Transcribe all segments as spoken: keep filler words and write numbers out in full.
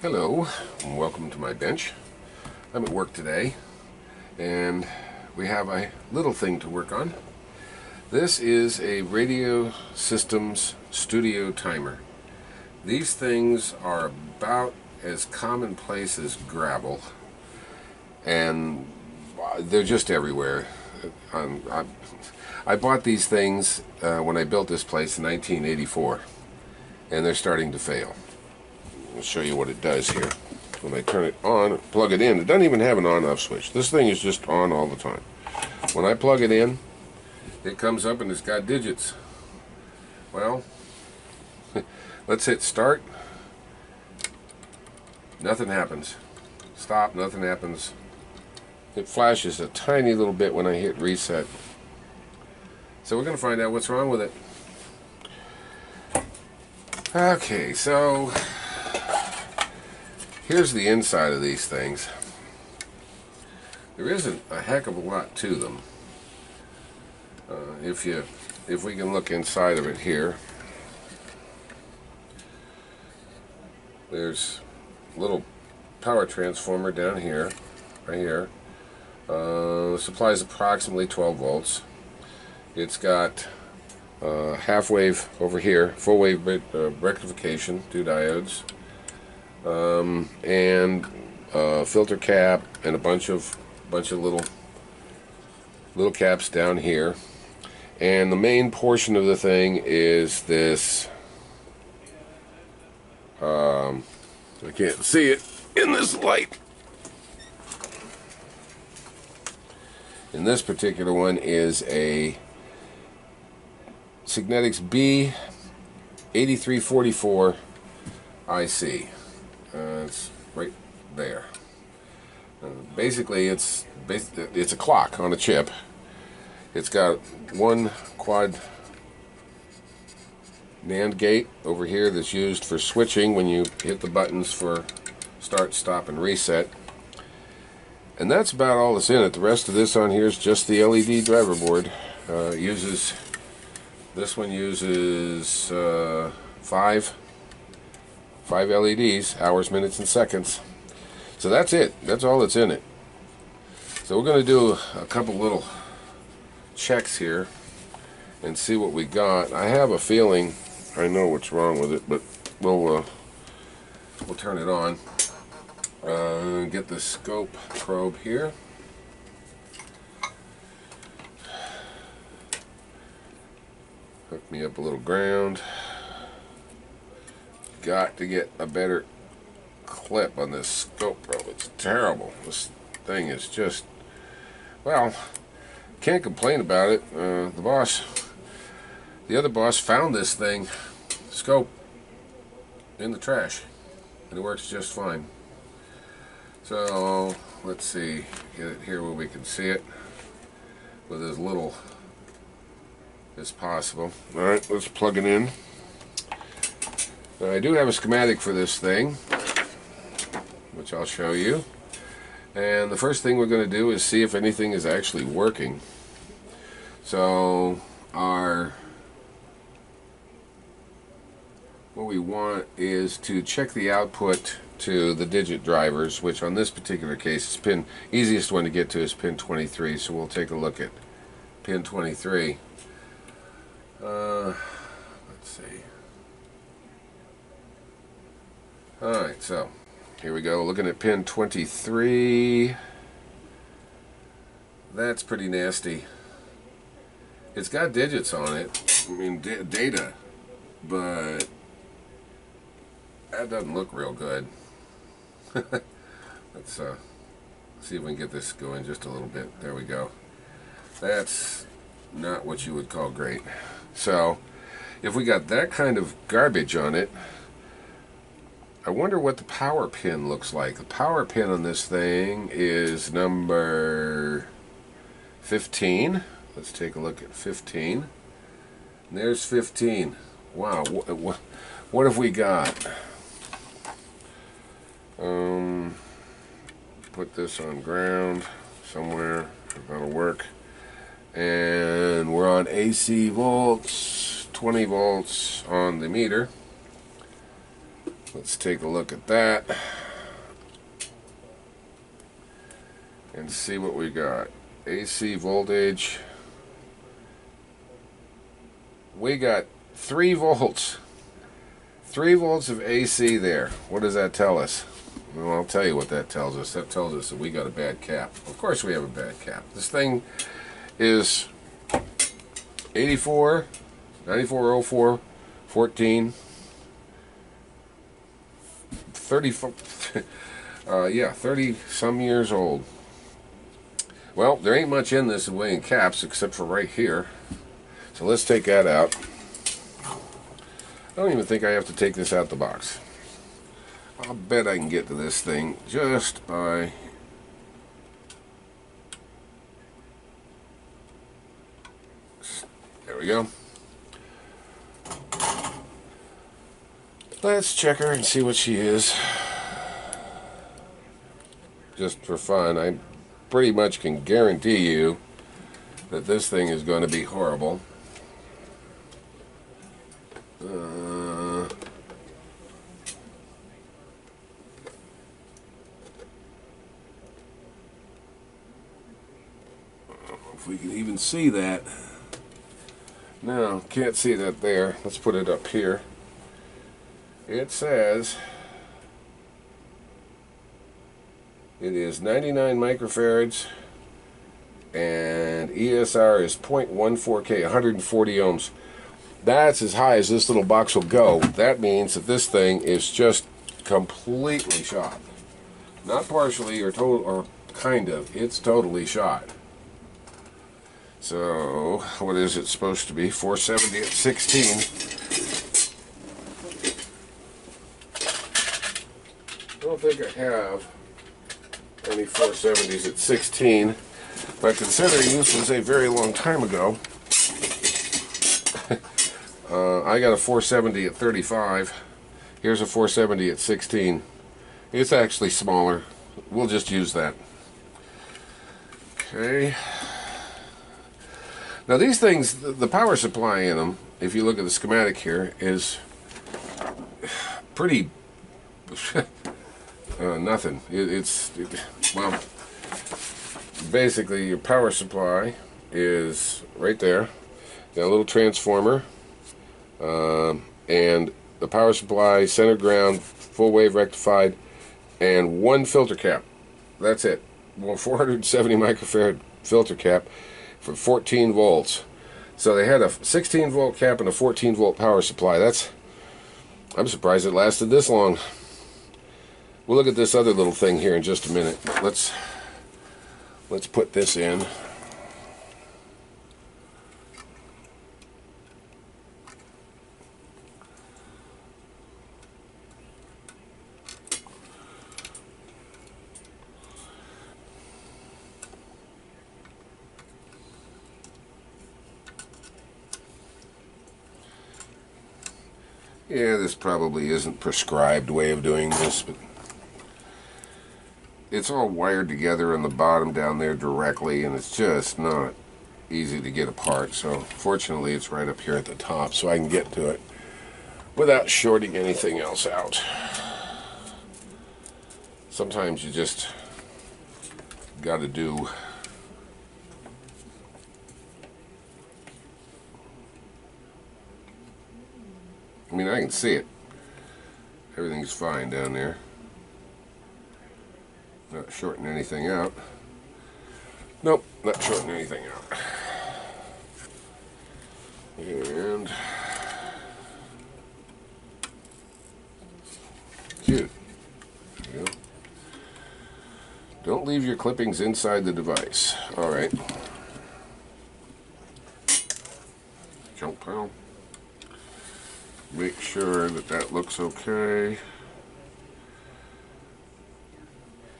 Hello and welcome to my bench. I'm at work today and we have a little thing to work on. This is a Radio Systems studio timer. These things are about as commonplace as gravel and they're just everywhere. I'm, I'm, I bought these things uh, when I built this place in nineteen eighty-four and they're starting to fail. I'll show you what it does here. When I turn it on, plug it in, it doesn't even have an on-off switch. This thing is just on all the time. When I plug it in, it comes up and it's got digits. Well, let's hit start. Nothing happens. Stop, nothing happens. It flashes a tiny little bit when I hit reset. So we're going to find out what's wrong with it. Okay, so here's the inside of these things. There isn't a heck of a lot to them. Uh, if you, if we can look inside of it here, there's a little power transformer down here, right here. Uh, supplies approximately twelve volts. It's got uh, half wave over here, full wave uh, rectification, two diodes. Um, and a filter cap and a bunch of bunch of little little caps down here, and the main portion of the thing is this um, I can't see it in this light. In this particular one is a Signetics B eight three four four I C. Uh, it's right there. Uh, basically, it's bas it's a clock on a chip. It's got one quad NAND gate over here that's used for switching when you hit the buttons for start, stop, and reset. And that's about all that's in it. The rest of this on here is just the L E D driver board. Uh, it uses this one uses uh, five. Five L E Ds, hours, minutes, and seconds. So that's it. That's all that's in it. So we're going to do a couple little checks here and see what we got. I have a feeling I know what's wrong with it, but we'll uh, we'll turn it on. Uh, get the scope probe here. Hook me up a little ground. Got to get a better clip on this scope probe. It's terrible. This thing is just, well, can't complain about it. Uh, the boss, the other boss found this thing, scope, in the trash, and it works just fine. So let's see, get it here where we can see it with as little as possible. All right, let's plug it in. Now, I do have a schematic for this thing, which I'll show you. And the first thing we're going to do is see if anything is actually working. So our what we want is to check the output to the digit drivers, which on this particular case is pin, easiest one to get to is pin twenty-three. So we'll take a look at pin twenty-three. Uh, let's see. Alright, so here we go, looking at pin twenty-three. That's pretty nasty. It's got digits on it, I mean data, but that doesn't look real good. Let's uh, see if we can get this going just a little bit. There we go. That's not what you would call great. So if we got that kind of garbage on it, I wonder what the power pin looks like. The power pin on this thing is number fifteen. Let's take a look at fifteen. And there's fifteen. Wow, wh wh what have we got? Um, put this on ground somewhere, that'll work. And we're on A C volts, twenty volts on the meter. Let's take a look at that and see what we got. A C voltage, we got three volts. three volts of A C there. What does that tell us? Well, I'll tell you what that tells us. That tells us that we got a bad cap. Of course we have a bad cap. This thing is eighty-four, ninety-four oh four, fourteen, thirty, uh, yeah, thirty some years old. Well, there ain't much in this way in caps except for right here. So let's take that out. I don't even think I have to take this out the box. I'll bet I can get to this thing just by there we go. Let's check her and see what she is. Just for fun, I pretty much can guarantee you that this thing is going to be horrible. Uh, if we can even see that. No, can't see that there. Let's put it up here. It says it is ninety-nine microfarads and E S R is zero point one four K, one hundred forty ohms. That's as high as this little box will go. That means that this thing is just completely shot. Not partially or total or kind of. It's totally shot. So, what is it supposed to be? four seventy at sixteen. I don't think I have any four seventies at sixteen, but considering this was a very long time ago, uh, I got a four seventy at thirty-five. Here's a four seventy at sixteen. It's actually smaller. We'll just use that. Okay. Now these things, the power supply in them, if you look at the schematic here, is pretty... Uh, nothing. It, it's, it, well, basically your power supply is right there. Got a little transformer, uh, and the power supply, center ground, full wave rectified, and one filter cap. That's it. Well, four hundred seventy microfarad filter cap for fourteen volts. So they had a sixteen volt cap and a fourteen volt power supply. That's, I'm surprised it lasted this long. We'll look at this other little thing here in just a minute. Let's let's put this in. Yeah, this probably isn't prescribed way of doing this, but it's all wired together on the bottom down there directly, and it's just not easy to get apart. So fortunately it's right up here at the top, so I can get to it without shorting anything else out. Sometimes you just gotta do. I mean, I can see it. Everything's fine down there. Not shorting anything out. Nope, not shorting anything out. And cute. There you go. Don't leave your clippings inside the device. All right. Junk pile. Make sure that that looks okay.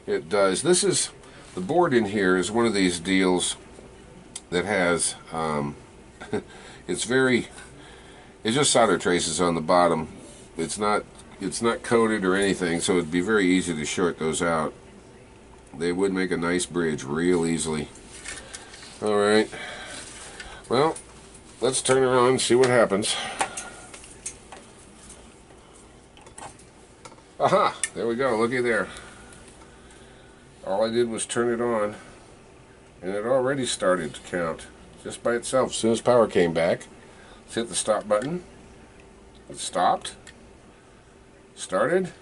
It does. This is, the board in here is one of these deals that has, um, it's very, It's just solder traces on the bottom. It's not it's not coated or anything, so it'd be very easy to short those out. They would make a nice bridge real easily. Alright. Well, let's turn her on and see what happens. Aha! There we go. Looky there. All I did was turn it on, and it already started to count just by itself. As soon as power came back, let's hit the stop button. It stopped. Started.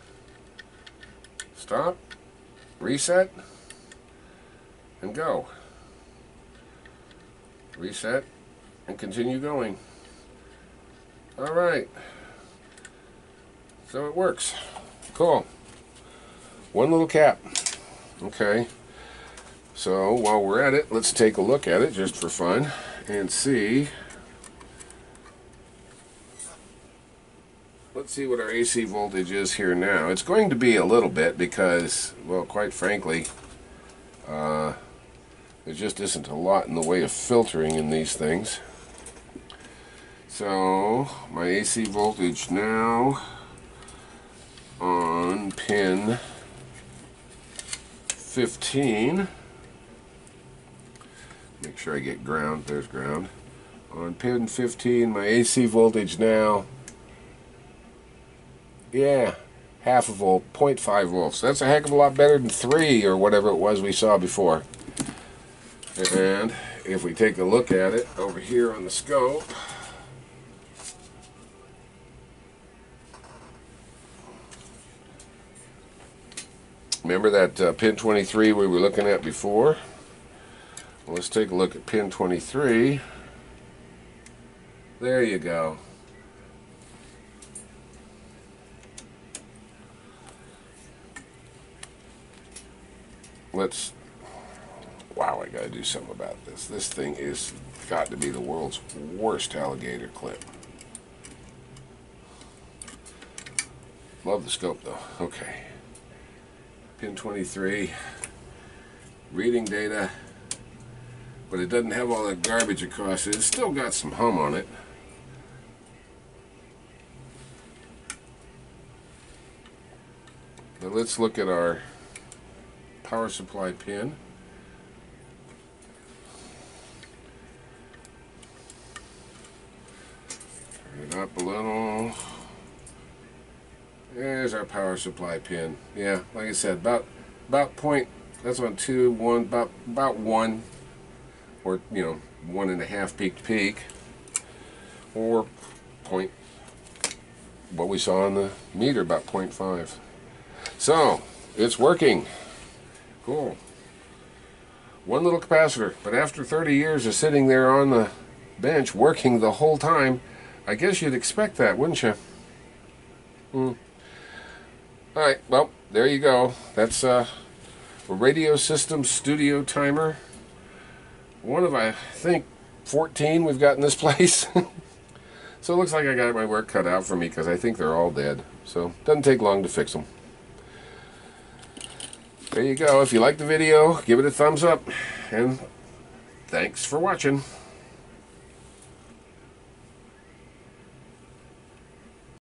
Stop. Reset. And go. Reset. And continue going. Alright. So it works. Cool. One little cap. Okay. So while we're at it, let's take a look at it just for fun and see. Let's see what our A C voltage is here now. It's going to be a little bit because, well, quite frankly, uh, there just isn't a lot in the way of filtering in these things. So my A C voltage now on pin fifteen. Make sure I get ground. There's ground. On pin fifteen, my A C voltage now. Yeah, half a volt, zero point five volts. That's a heck of a lot better than three or whatever it was we saw before. And if we take a look at it over here on the scope, remember that uh, pin twenty-three we were looking at before? Well, let's take a look at pin twenty-three. There you go. Let's, wow, I gotta do something about this. This thing is got to be the world's worst alligator clip. Love the scope though. Okay. Pin twenty-three, reading data, but it doesn't have all that garbage across it. It's still got some hum on it. Now let's look at our power supply pin. Turn it up a little. There's our power supply pin. Yeah, like I said, about about point. That's on two, one, about about one, or you know, one and a half peak to peak, or point. What we saw on the meter, about point five. So it's working. Cool. One little capacitor, but after thirty years of sitting there on the bench working the whole time, I guess you'd expect that, wouldn't you? Hmm. Alright, well, there you go. That's uh, a Radio Systems studio timer. One of, I think, fourteen we've got in this place. So it looks like I got my work cut out for me because I think they're all dead. So it doesn't take long to fix them. There you go. If you like the video, give it a thumbs up, and thanks for watching.